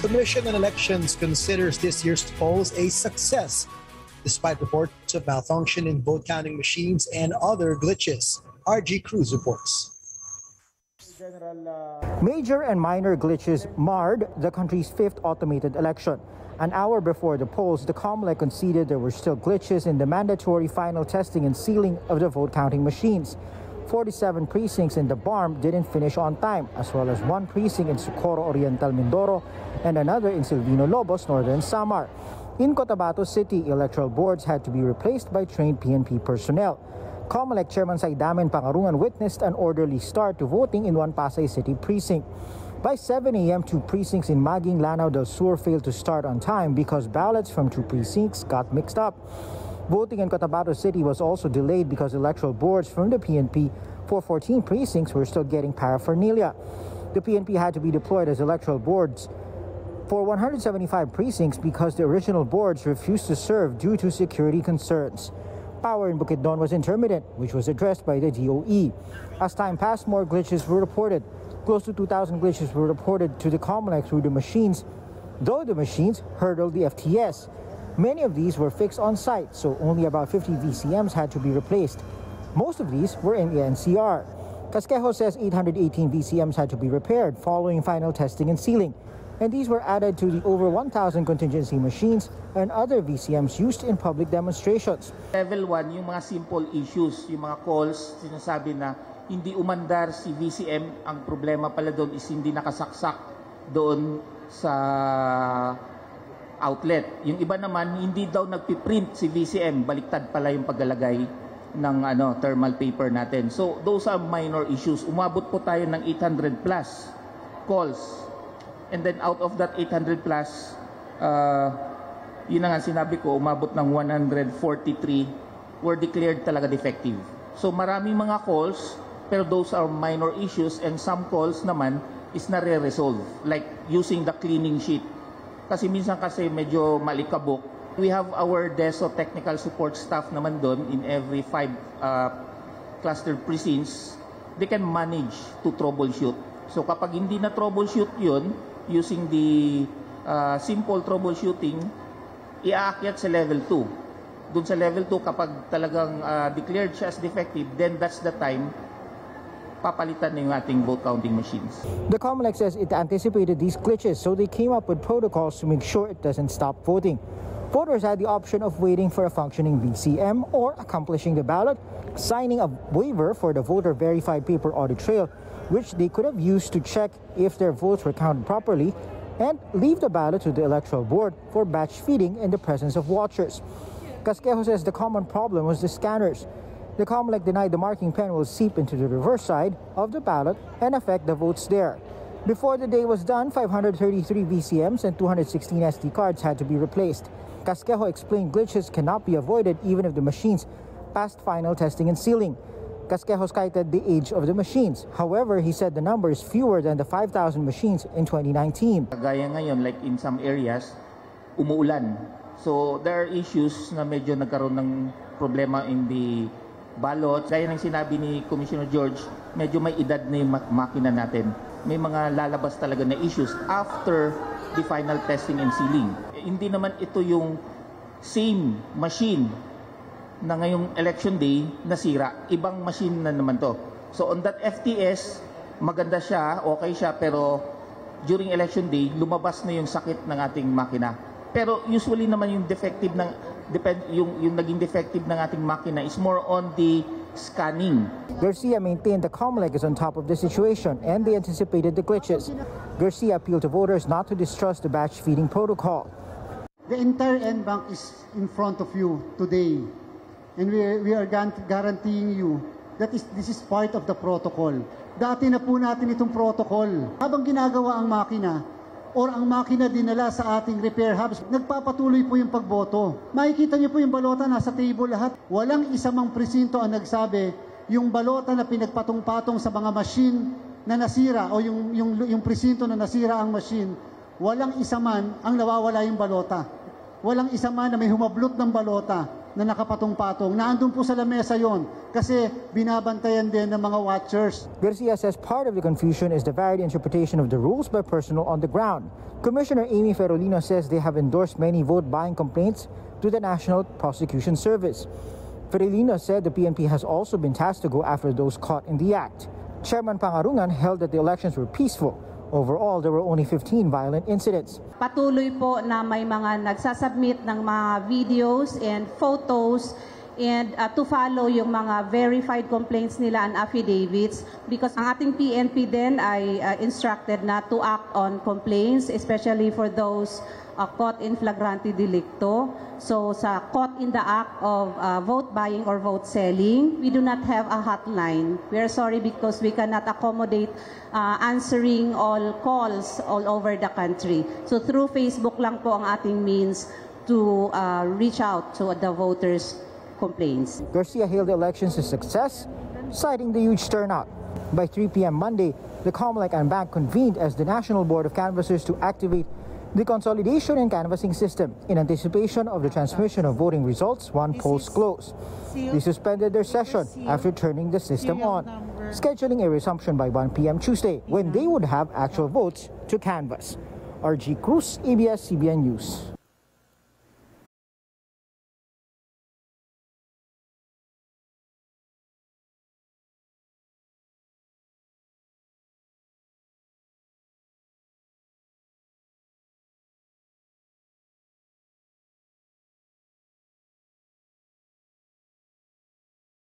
Commission on Elections considers this year's polls a success, despite reports of malfunction in vote counting machines and other glitches. RG Cruz reports. Major and minor glitches marred the country's fifth automated election. An hour before the polls, the COMELEC conceded there were still glitches in the mandatory final testing and sealing of the vote counting machines. 47 precincts in the BARMM didn't finish on time, as well as one precinct in Socorro Oriental, Mindoro, and another in Silvino Lobos, Northern Samar. In Cotabato City, electoral boards had to be replaced by trained PNP personnel. COMELEC Chairman Saidamen Pangarungan witnessed an orderly start to voting in one Pasay City precinct. By 7 a.m., two precincts in Maguing, Lanao del Sur failed to start on time because ballots from two precincts got mixed up. Voting in Cotabato City was also delayed because electoral boards from the PNP for 14 precincts were still getting paraphernalia. The PNP had to be deployed as electoral boards for 175 precincts because the original boards refused to serve due to security concerns. Power in Bukidnon was intermittent, which was addressed by the DOE. As time passed, more glitches were reported. Close to 2,000 glitches were reported to the COMELEC through the machines, though the machines hurdled the FTS. Many of these were fixed on site, so only about 50 VCMs had to be replaced. Most of these were in the NCR. Casquejo says 818 VCMs had to be repaired following final testing and sealing, and these were added to the over 1,000 contingency machines and other VCMs used in public demonstrations. Level 1, yung mga simple issues, yung mga calls, sinasabi na hindi umandar si VCM, ang problema pala doon is hindi nakasaksak doon sa outlet. Yung iba naman, hindi daw nagpiprint si VCM, baliktad pala yung paglalagay ng thermal paper natin. So those are minor issues. Umabot po tayo ng 800 plus calls. And then out of that 800 plus, yun na nga sinabi ko, umabot ng 143 were declared talaga defective. So maraming mga calls, pero those are minor issues, and some calls naman is nare-resolve, like using the cleaning sheet. Kasi minsan kasi medyo malikabok. We have our DESO technical support staff naman doon in every 5 cluster precincts. They can manage to troubleshoot. So kapag hindi na troubleshoot yun, using the simple troubleshooting, iaakyat sa level 2. Doon sa level 2, kapag talagang declared siya as defective, then that's the time papalitan na yung ating vote counting machines. The COMELEC says it anticipated these glitches, so they came up with protocols to make sure it doesn't stop voting. Voters had the option of waiting for a functioning VCM or accomplishing the ballot, signing a waiver for the voter-verified paper audit trail, which they could have used to check if their votes were counted properly, and leave the ballot to the electoral board for batch feeding in the presence of watchers. Casquejo says the common problem was the scanners. The COMELEC denied the marking pen will seep into the reverse side of the ballot and affect the votes there. Before the day was done, 533 VCMs and 216 SD cards had to be replaced. Casquejo explained glitches cannot be avoided even if the machines passed final testing and sealing. Casquejo cited the age of the machines. However, he said the number is fewer than the 5,000 machines in 2019. Gaya ngayon, like in some areas, umuulan. So there are issues na medyo nagkaroon ng problema in the ballots. Gaya ng sinabi ni Commissioner George, medyo may edad na yung makina natin. May mga lalabas talaga na issues after the final testing and sealing. Hindi naman ito yung same machine na ngayong election day nasira. Ibang machine na naman to. So on that FTS, maganda siya, okay siya, pero during election day, lumabas na yung sakit ng ating makina. Pero usually naman yung defective ng yung naging defective ng ating makina is more on the scanning. Garcia maintained the COMELEC is on top of the situation and they anticipated the glitches. Garcia appealed to voters not to distrust the batch feeding protocol. The entire N-Bank is in front of you today, and we are guaranteeing you that this is part of the protocol. Dati na po natin itong protocol. Habang ginagawa ang makina or ang makina dinala sa ating repair hubs, nagpapatuloy po yung pagboto. Makikita niyo po yung balota, nasa table lahat. Walang isa mang presinto ang nagsabi yung balota na pinagpatong-patong sa mga machine na nasira o yung presinto na nasira ang machine, walang isa man ang nawawala yung balota. Walang isa man na may humablot ng balota. na nakapatong-patong. Naandun po sa lamesa yon kasi binabantayan din ng mga watchers. Garcia says part of the confusion is the varied interpretation of the rules by personnel on the ground. Commissioner Amy Ferrolino says they have endorsed many vote-buying complaints to the National Prosecution Service. Ferrolino said the PNP has also been tasked to go after those caught in the act. Chairman Pangarungan held that the elections were peaceful. Overall, there were only 15 violent incidents. Patuloy po na may mga nagsasubmit ng mga videos and photos and to follow yung mga verified complaints nila and affidavits because ang ating PNP din ay instructed na to act on complaints, especially for those caught in flagrante delicto. So sa caught in the act of vote buying or vote selling, we do not have a hotline. We are sorry because we cannot accommodate answering all calls all over the country. So through Facebook lang po ang ating means to reach out to the voters' complaints. Garcia hailed the elections as a success, citing the huge turnout. By 3 p.m. Monday, the COMELEC and Bank convened as the National Board of Canvassers to activate the consolidation and canvassing system in anticipation of the transmission of voting results when polls close. They suspended their session after turning the system on, scheduling a resumption by 1 p.m. Tuesday when they would have actual votes to canvass. RG Cruz, ABS-CBN News.